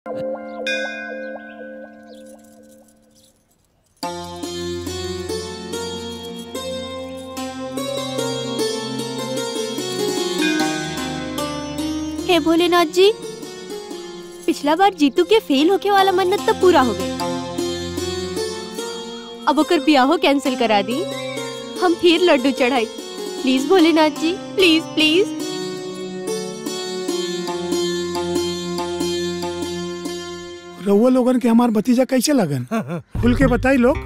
हे भोलेनाथ जी, पिछला बार जीतू के फेल होके वाला मन्नत तो पूरा हो गया। अब ओकर ब्याहो कैंसिल करा दी, हम फिर लड्डू चढ़ाई। Please Bholenath ji, please please. रउआ लोगन के हमार भतीजा कैसे लगन? खुल के बताई लोग।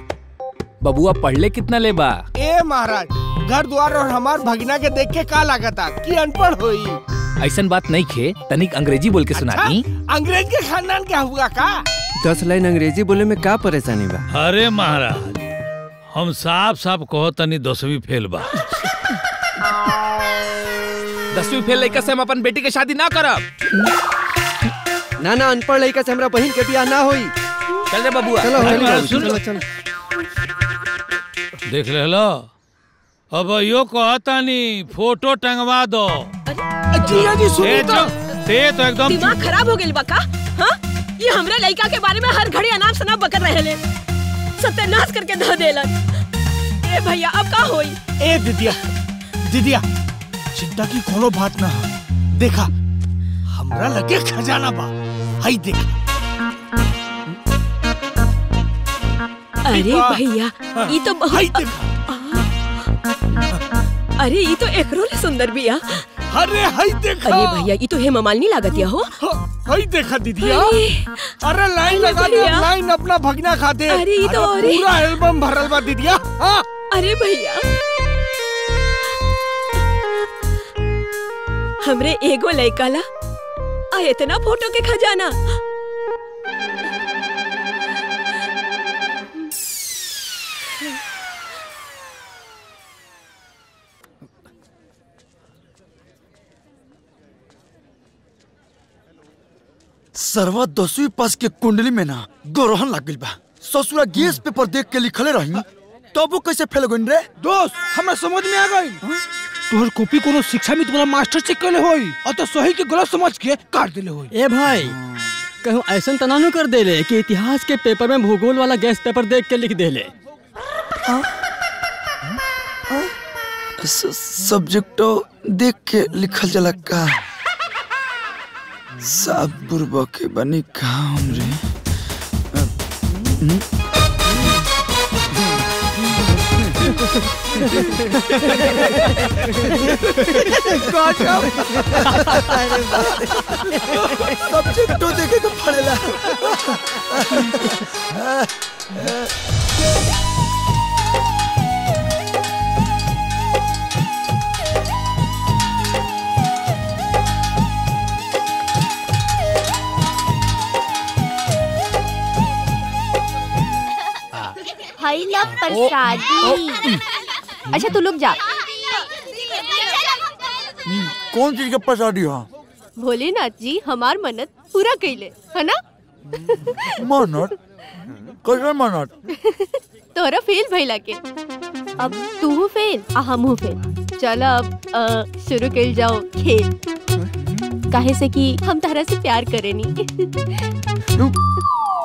बबुआ पढ़ले कितना ले बा? ए महाराज, घर द्वार और हमार भगना के देख के का लागता कि अनपढ़ होई? ऐसन बात नहीं खे, तनिक अंग्रेजी बोल के सुना दी। अंग्रेज के खानदान क्या हुआ का? 10 लाइन अंग्रेजी बोले में का परेशानी बा? अरे महाराज, हम साफ साफ कहो तनी 10वीं फेल बा। 10वीं फेल लड़का से हम अपन बेटी के शादी ना करब। ना ना, अनपढ़ लड़का से हमरा बहन के बियाह ना होई। चल रे बबुआ, चलो चलो चलो। देख ले लो, अब यो कहता नहीं फोटो टंगवा दो। जी जी सुनीता, ते तो एकदम दिमाग खराब हो गेल बका। हां, ये हमरा लड़का के बारे में हर घड़ी अनाप शनाप बकर रहले, सत्यानाश करके ध देलन। ए भैया, अब का होई? ए दीदिया दीदिया, चिंता की कोनो बात ना। देखा हमरा लगे खजाना बा। हाय देख। अरे भैया, ये तो बहुत। अरे ये तो एकरो ले सुंदर बिया। अरे हाय देख। अरे भैया, ये तो हेमा मालिनी लागतिया हो। हाय देखा दीदिया। अरे लाइन लगा दे, लाइन अपना भगना खाते। अरे ये तो पूरा एल्बम भरल बा दीदिया। अरे भैया, हमरे एगो लड़का ला इतना फोटो के खजाना। सरवा 10वीं पास के कुंडली में ना ग्रहण लग गई बा। ससुरा गैस पेपर देख के लिखले रही, तब वो कैसे फेल गई रे? दोस्त, हमें समझ में आ गई। तोहर कॉपी कोनो शिक्षामित्र वाला मास्टर चेक करले होई और तो सही के गलत समझ के काट देले होई। ए भाई, कहूं ऐसा तना न कर देले कि इतिहास के पेपर में भूगोल वाला गैस पेपर देख के लिख देले। सब्जेक्टो देख के लिखल जला का। सब बुरबा के बनी काम रे। सब्जेक्ट तो देखे तो पड़ेला। हाय ना प्रसादी। अच्छा तू लोग जा। कौन चीज के प्रसादी? हाँ भोलेनाथ जी, हमार मन्नत पूरा कइले है ना। मन्नत कैसे मन्नत? तोरा फेल भइला के। अब तू फेल आ हमहू फेल। चल अब शुरू कर जाओ खेल, काहे से कि हम तोहरा से प्यार करेनी।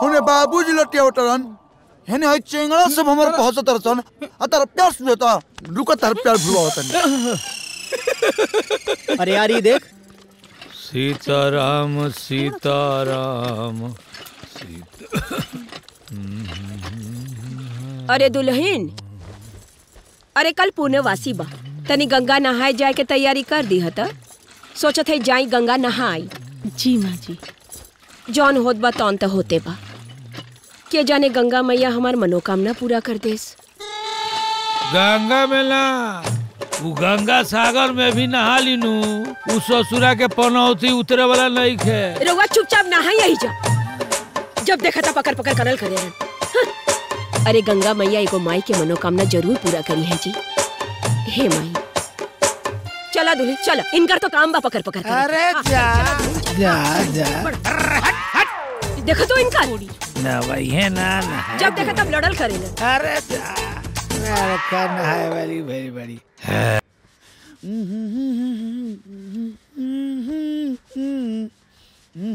होने बाबूजी लटिया उतरन है ना। चेंगड़ा सब हमारे पहुंच तरसन आ तार प्यार सुता रुका, तार प्यार भुलावतन। अरे यार ये देख। सीताराम सीताराम सीता। अरे दुल्हन, अरे कल पुणे वासी बा, तनी गंगा नहाए जाए के तैयारी कर दी हत। सोचत है जाई गंगा नहाई। जी माँ जी। जौन होत बा तौन त होते बा, के जाने गंगा मैया हमार मनोकामना पूरा कर देस। गंगा में ना, वो गंगा सागर में भी नहा लिनू। उस ससुरा के पनौती उतरे वाला नहीं खे। रउआ चुपचाप नहा यही जा। जब देखा था पकड़ पकड़ करल करे हैं। अरे गंगा मैया एगो माई के मनोकामना जरूर पूरा करी है जी। हे माई, चला दूल्हे चला, इनकर तो काम बा पकड़ पकड़। अरे जा जा जा, देखो तो इनका ना भाई है ना ना। जब देखा तब लड़ल करे ना। अरे अरे क्या नहाए वाली बड़ी बड़ी। तार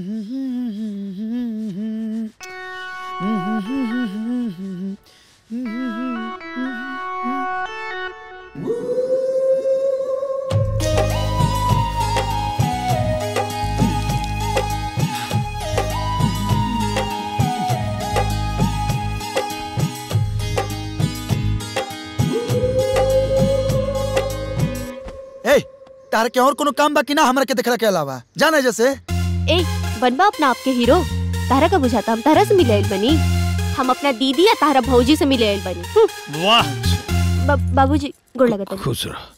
के और कोनो काम बाकी ना हमरा के देखला के अलावा जाने जैसे ए बनबा अपना आपके हीरो तारा का बुझाता हम तारा से मिलैल बनी हम अपना दीदी या तारा भौजी से मिलैल बनी। वाह बाबूजी गोड़ लगता खुश रहो।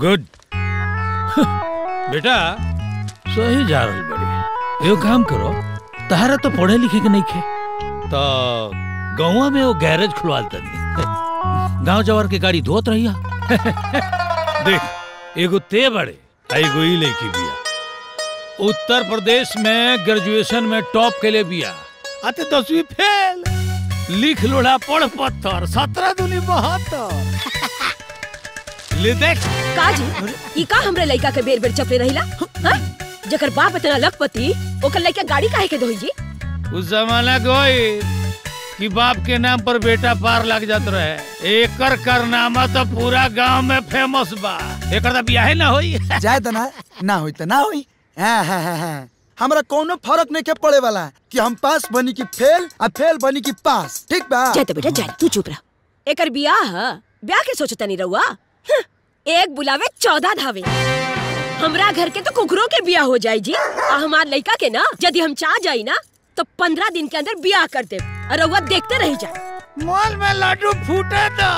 गुड बेटा सही जा रहल बड़ी। यो काम करो तारा तो पढ़े लिखे के नहीं खे तो गांव में वो गैरेज खुलवाल तनी गांव जवार के गाड़ी धोत रहिया। देख एगो ते बड़े एगो ई लड़की बिया उत्तर प्रदेश में ग्रेजुएशन में टॉप के लिए बिया अते 10वीं फेल लिख लोड़ा पढ़ पत्थर 17 दूनी 72 ले देख काजी ई का हमरे लइका के बेर बेर चपले रहिला हां जकर बाप इतना लखपति ओकर लइका गाड़ी काहे के दोही उस जमाना कोई कि बाप के नाम पर बेटा पार लग जात रहे एकर कारनामा तो पूरा गांव में फेमस बा एकर त बियाह ना होई जाए त ना ना होई त ना होई। हमरा कोनो फर्क नहीं के पड़े वाला कि हम पास बनी कि फेल आ फेल बनी कि पास ठीक बा। जाए त बेटा जाए तू चुप रह एकर बियाह बियाह के सोचता नहीं रहुआ एक बुलावे 14 धावे हमरा घर के तो कुकरो के बियाह हो जाई जी आ हमार लइका के ना यदि हम चाह जाई ना तो 15 दिन के अंदर बियाह कर दे और वह देखते रह जाए मॉल में लड्डू फूटे तो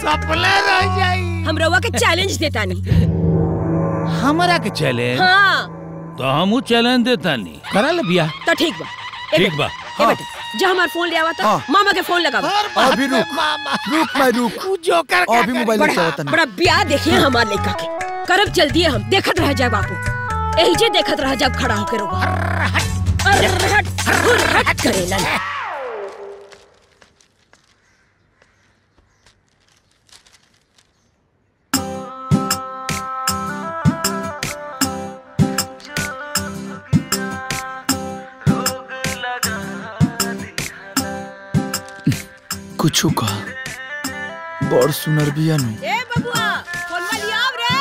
सपना रह जाए। हम रवा के चैलेंज देता नहीं हमारा के चैलेंज हाँ। तो हम चैलेंज देता नहीं करा ले बियाह तो ठीक बा ठीक बा हाँ। जा हमार फोन ले आवा तो हाँ। मामा के फोन लगावा अभी रुक मामा रुक मैं रुक तू जोकर का अभी मोबाइल ले जावत बड़ा बियाह देखिए हमार लड़का के करब जल्दी हम देखत रह जाए बापू एही जे देखत रह जाए खड़ा होके रोवा हट करे ना। कुछ कहा बड़ सुनर भी अनु ए बबुआ फोनवा लिया रे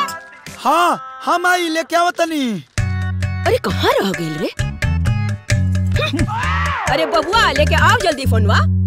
हां हम आई लेके आवत नी। अरे कहां रह गइल रे अरे बबुआ लेके आओ जल्दी फोनवा।